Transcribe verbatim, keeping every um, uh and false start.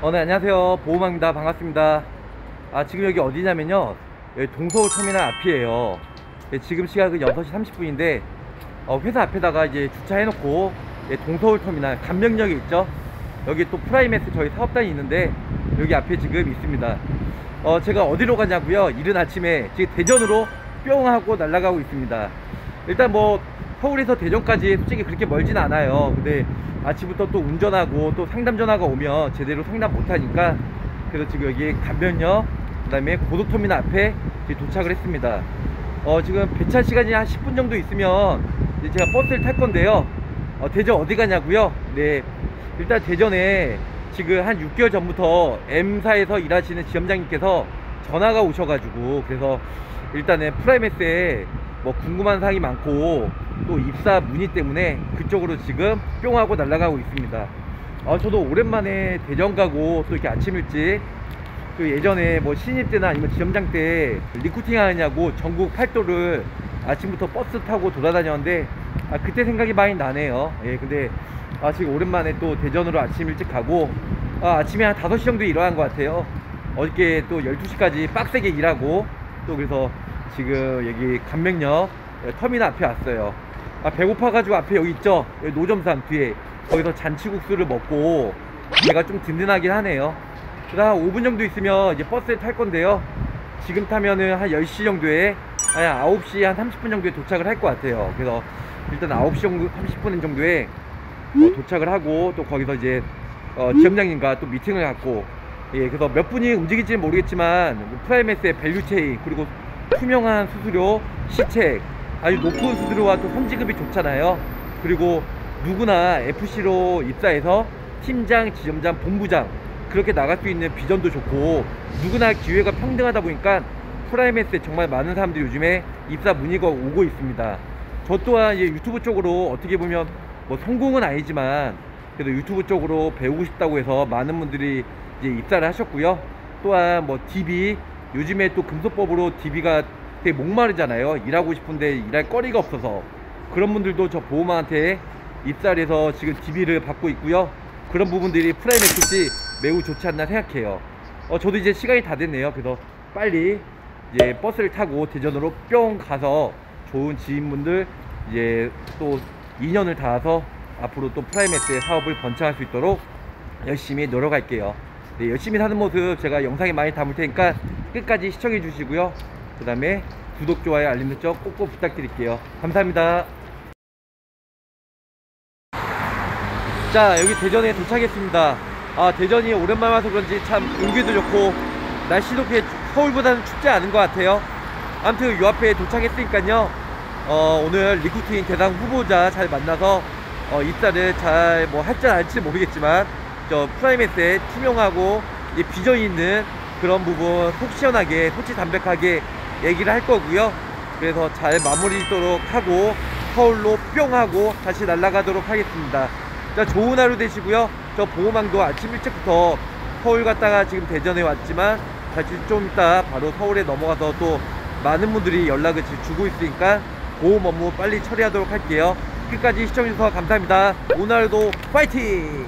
어, 네, 안녕하세요. 보호망입니다. 반갑습니다. 아, 지금 여기 어디냐면요, 여기 동서울 터미널 앞이에요. 예, 지금 시각은 여섯 시 삼십 분인데 어, 회사 앞에다가 이제 주차해놓고, 예, 동서울 터미널 감명역이 있죠. 여기 또 프라임에셋 저희 사업단이 있는데 여기 앞에 지금 있습니다. 어, 제가 어디로 가냐고요? 이른 아침에 지금 대전으로 뿅 하고 날아가고 있습니다. 일단 뭐 서울에서 대전까지 솔직히 그렇게 멀진 않아요. 근데 아침부터 또 운전하고 또 상담 전화가 오면 제대로 상담 못하니까, 그래서 지금 여기 감면역, 그 다음에 고속터미널 앞에 도착을 했습니다. 어, 지금 배차 시간이 한 십 분 정도 있으면 이제 제가 버스를 탈 건데요. 어, 대전 어디 가냐고요? 네, 일단 대전에 지금 한 육 개월 전부터 M사에서 일하시는 지점장님께서 전화가 오셔가지고, 그래서 일단은 프라임에셋에 뭐 궁금한 사항이 많고 또 입사 문의 때문에 그쪽으로 지금 뿅 하고 날아가고 있습니다. 아, 저도 오랜만에 대전 가고 또 이렇게 아침 일찍, 또 예전에 뭐 신입 때나 아니면 지점장 때 리쿠팅 하느냐고 전국 팔도를 아침부터 버스 타고 돌아다녔는데, 아, 그때 생각이 많이 나네요. 예, 근데 아, 지금 오랜만에 또 대전으로 아침 일찍 가고, 아, 아침에 한 다섯 시 정도에 일어난 것 같아요. 어저께 또 열두 시까지 빡세게 일하고, 또 그래서 지금 여기 감명역 터미널 앞에 왔어요. 아, 배고파가지고 앞에 여기 있죠? 여기 노점상 뒤에 거기서 잔치국수를 먹고 배가 좀 든든하긴 하네요. 그다음 오 분 정도 있으면 이제 버스를 탈 건데요. 지금 타면은 한 열 시 정도에, 아니 아홉 시 한 삼십 분 정도에 도착을 할 것 같아요. 그래서 일단 아홉 시 삼십 분 정도에 어, 도착을 하고, 또 거기서 이제 어, 지점장님과 또 미팅을 갖고, 예, 그래서 몇 분이 움직일지는 모르겠지만 프라임에셋의 밸류체인, 그리고 투명한 수수료, 시책, 아주 높은 수수료와 또 선지급이 좋잖아요. 그리고 누구나 에프씨로 입사해서 팀장, 지점장, 본부장 그렇게 나갈 수 있는 비전도 좋고, 누구나 기회가 평등하다 보니까 프라임에셋 정말 많은 사람들이 요즘에 입사 문의가 오고 있습니다. 저 또한 예, 유튜브 쪽으로 어떻게 보면 뭐 성공은 아니지만 그래도 유튜브 쪽으로 배우고 싶다고 해서 많은 분들이 이제 입사를 하셨고요. 또한 뭐 디비, 요즘에 또 금소법으로 디비가 되게 목마르잖아요. 일하고 싶은데 일할 거리가 없어서, 그런 분들도 저 보호망한테 입사를 해서 지금 디비를 받고 있고요. 그런 부분들이 프라임에셋이 매우 좋지 않나 생각해요. 어, 저도 이제 시간이 다 됐네요. 그래서 빨리 이제 버스를 타고 대전으로 뿅 가서 좋은 지인분들 이제 또 인연을 닿아서 앞으로 또 프라임에셋 사업을 번창할 수 있도록 열심히 노력할게요. 네, 열심히 사는 모습 제가 영상에 많이 담을 테니까 끝까지 시청해 주시고요. 그 다음에 구독, 좋아요, 알림 설정 꼭꼭 부탁드릴게요. 감사합니다. 자, 여기 대전에 도착했습니다. 아, 대전이 오랜만에 와서 그런지 참 공기도 좋고 날씨도 그렇게 서울보다는 춥지 않은 것 같아요. 아무튼 요 앞에 도착했으니까요, 어, 오늘 리쿠팅 대상 후보자 잘 만나서 어, 입사를 잘 뭐 할지 알지 모르겠지만 저 프라임에셋 투명하고 이제 비전이 있는 그런 부분 속 시원하게, 솔직담백하게 얘기를 할 거고요. 그래서 잘 마무리 짓도록 하고 서울로 뿅 하고 다시 날아가도록 하겠습니다. 자, 좋은 하루 되시고요. 저 보호망도 아침 일찍부터 서울 갔다가 지금 대전에 왔지만 다시 좀 이따 바로 서울에 넘어가서 또 많은 분들이 연락을 주고 있으니까 보험 업무 빨리 처리하도록 할게요. 끝까지 시청해주셔서 감사합니다. 오늘도 파이팅!